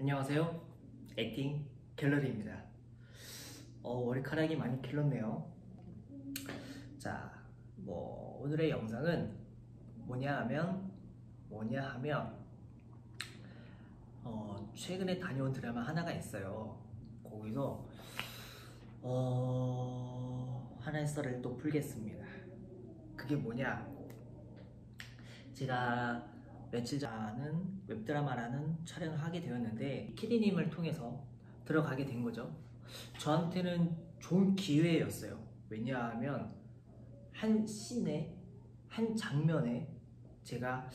안녕하세요, 액팅 갤러리입니다. 머리카락이 많이 길렀네요. 자, 오늘의 영상은 뭐냐 하면 최근에 다녀온 드라마 하나가 있어요. 거기서 하나의 썰을 또 풀겠습니다. 그게 뭐냐, 제가 며칠 전에는 웹드라마라는 촬영을 하게 되었는데 키디님을 통해서 들어가게 된 거죠. 저한테는 좋은 기회였어요. 왜냐하면 한 씬에, 한 장면에 제가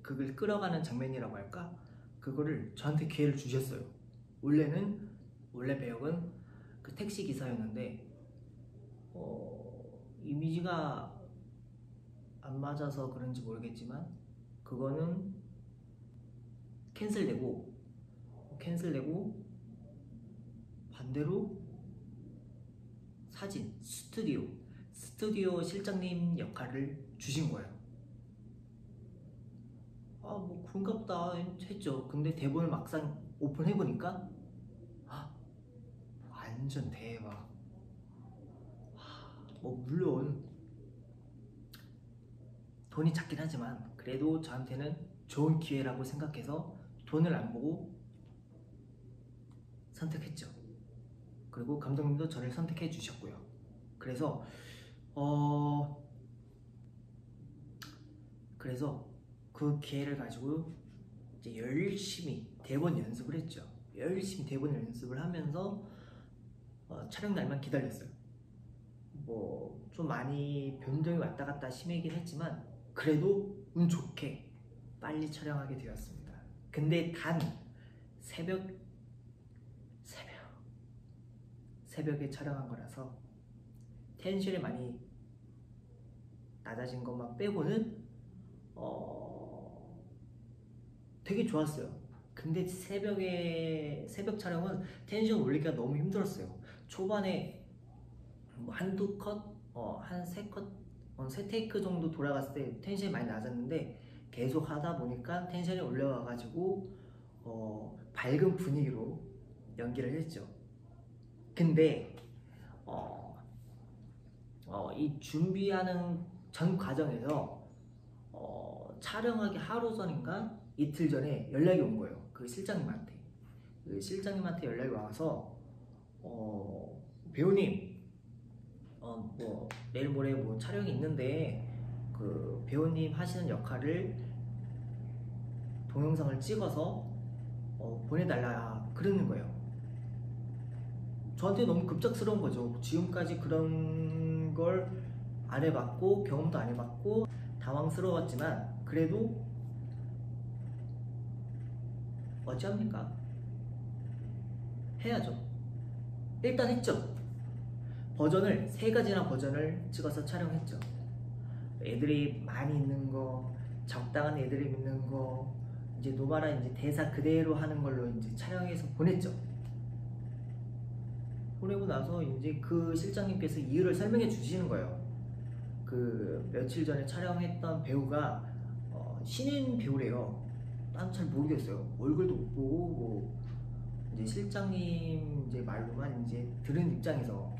그걸 끌어가는 장면이라고 할까? 그거를 저한테 기회를 주셨어요. 원래 배역은 그 택시기사였는데 이미지가 안 맞아서 그런지 모르겠지만 그거는 캔슬되고 반대로 사진, 스튜디오 실장님 역할을 주신 거예요. 그런갑다 했죠. 근데 대본을 막상 오픈해보니까 완전 대박. 물론 돈이 작긴 하지만 그래도 저한테는 좋은 기회라고 생각해서 돈을 안 보고 선택했죠. 그리고 감독님도 저를 선택해 주셨고요. 그래서 그 기회를 가지고 이제 열심히 대본 연습을 하면서 촬영 날만 기다렸어요. 좀 많이 변동이 왔다 갔다 심하긴 했지만 그래도 운 좋게 빨리 촬영하게 되었습니다. 근데 단 새벽에 촬영한 거라서 텐션이 많이 낮아진 것만 빼고는 되게 좋았어요. 근데 새벽 촬영은 텐션 올리기가 너무 힘들었어요. 초반에 한두 컷, 한 세 컷, 세 테이크 정도 돌아갔을 때 텐션이 많이 낮았는데 계속 하다 보니까 텐션이 올라와가지고 밝은 분위기로 연기를 했죠. 근데 이 준비하는 전 과정에서 촬영하기 하루 전인가 이틀 전에 연락이 온 거예요. 그 실장님한테. 그 실장님한테 연락이 와서 배우님, 내일 모레 촬영이 있는데 그 배우님 하시는 역할을 동영상을 찍어서 보내달라 그러는 거예요. 저한테 너무 급작스러운 거죠. 지금까지 그런 걸 안 해봤고 경험도 안 해봤고 당황스러웠지만 그래도 어찌합니까? 해야죠. 일단 했죠. 버전을 3가지나 버전을 찍어서 촬영했죠. 애들이 많이 있는 거, 적당한 애들이 있는 거, 이제 노바라 이제 대사 그대로 하는 걸로 이제 촬영해서 보냈죠. 보내고 나서 이제 그 실장님께서 이유를 설명해 주시는 거예요. 그 며칠 전에 촬영했던 배우가 신인 배우래요. 난 잘 모르겠어요. 얼굴도 못 보고 이제 실장님 이제 말로만 이제 들은 입장에서.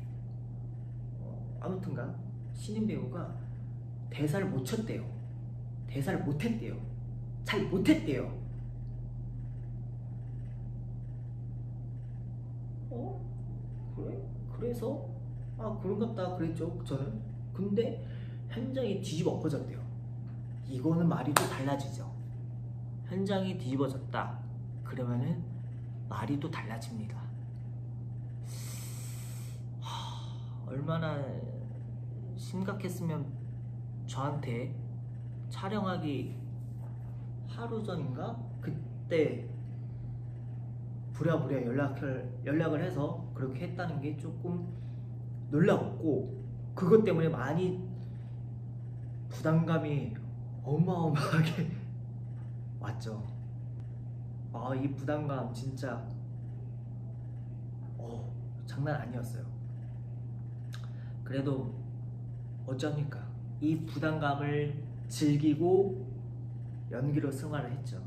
아무튼가 신인 배우가 대사를 못 쳤대요. 대사를 못했대요. 잘 못했대요. 그래? 그래서? 그런갑다 그랬죠 저는. 근데 현장이 뒤집어 엎어졌대요. 이거는 말이 또 달라지죠. 현장이 뒤집어졌다 그러면은 말이 또 달라집니다. 얼마나 심각했으면 저한테 촬영하기 하루 전인가? 그때 부랴부랴 연락을 해서 그렇게 했다는 게 조금 놀랍고 그것 때문에 많이 부담감이 어마어마하게 왔죠. 이 부담감 진짜 장난 아니었어요. 그래도 어쩝니까? 이 부담감을 즐기고 연기로 승화를 했죠.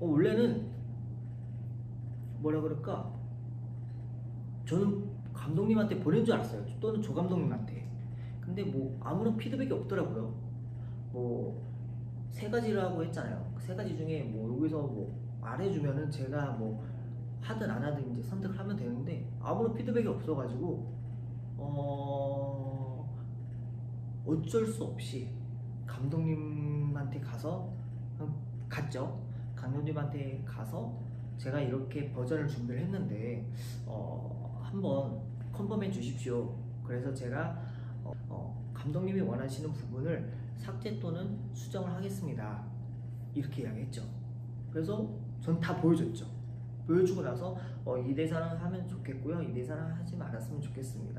원래는 뭐라 그럴까, 저는 감독님한테 보낸 줄 알았어요. 또는 조 감독님한테. 근데 뭐 아무런 피드백이 없더라고요. 뭐 세 가지라고 했잖아요. 세 가지 중에 뭐 여기서 뭐 안 해주면은 제가 뭐 하든 안 하든 이제 선택을 하면 되는데, 아무런 피드백이 없어가지고 어쩔 수 없이 감독님한테 가서 갔죠. 감독님한테 가서 제가 이렇게 버전을 준비를 했는데 한번 컨펌해 주십시오. 그래서 제가 감독님이 원하시는 부분을 삭제 또는 수정을 하겠습니다, 이렇게 이야기했죠. 그래서 전 다 보여줬죠. 보여주고 나서 이 대사는 하면 좋겠고요, 이 대사는 하지 말았으면 좋겠습니다,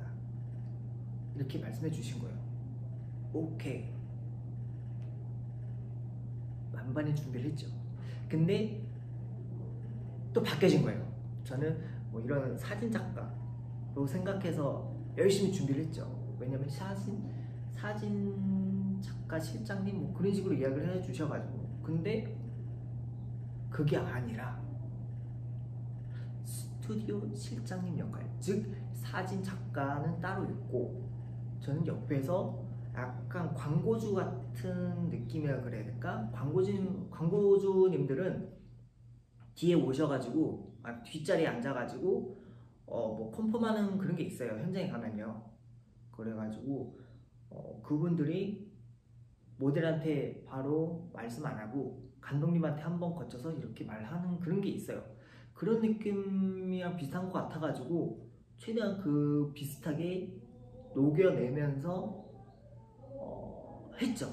이렇게 말씀해 주신 거예요. 오케이, 만반의 준비를 했죠. 근데 또 바뀌어진 거예요. 저는 뭐 이런 사진작가로 생각해서 열심히 준비를 했죠. 왜냐면 사진작가 실장님 뭐 그런 식으로 이야기를 해주셔가지고. 근데 그게 아니라 스튜디오 실장님 역할, 즉 사진작가는 따로 있고 저는 옆에서 약간 광고주 같은 느낌이라 그래야 될까? 광고주님들은 뒤에 오셔가지고 뒷자리에 앉아가지고 뭐 컨펌하는 그런 게 있어요, 현장에 가면요. 그래가지고 그분들이 모델한테 바로 말씀 안 하고 감독님한테 한번 거쳐서 이렇게 말하는 그런 게 있어요. 그런 느낌이랑 비슷한 것 같아가지고 최대한 그 비슷하게 녹여내면서 했죠.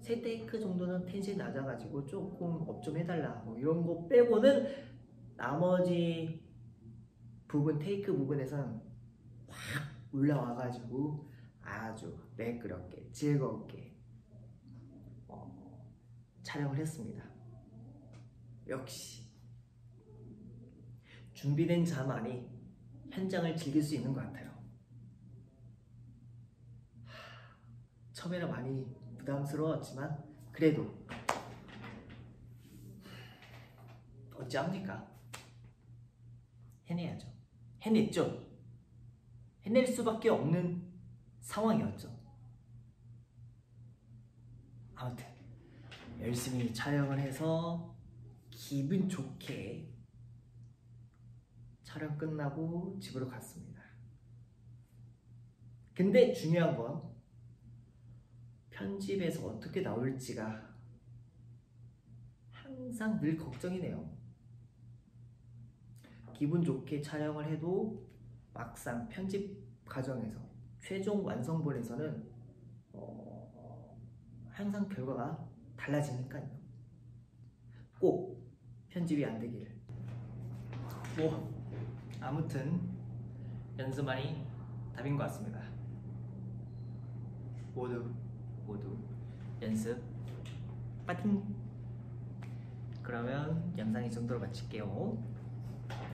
세 테이크 정도는 텐션이 낮아가지고 조금 업 좀 해달라 뭐 이런 거 빼고는 나머지 부분, 테이크 부분에선 확 올라와가지고 아주 매끄럽게 즐겁게 촬영을 했습니다. 역시 준비된 자만이 현장을 즐길 수 있는 것 같아요. 처음에는 많이 부담스러웠지만 그래도 어찌합니까? 해내야죠. 해냈죠. 해낼 수밖에 없는 상황이었죠. 아무튼 열심히 촬영을 해서 기분 좋게 촬영 끝나고 집으로 갔습니다. 근데 중요한 건 편집에서 어떻게 나올지가 항상 늘 걱정이네요. 기분 좋게 촬영을 해도 막상 편집 과정에서 최종 완성본에서는 항상 결과가 달라지니까요. 꼭 편집이 안 되길. 뭐 아무튼 연습만이 답인 것 같습니다. 모두 연습 파이팅! 그러면 영상 이 정도로 마칠게요.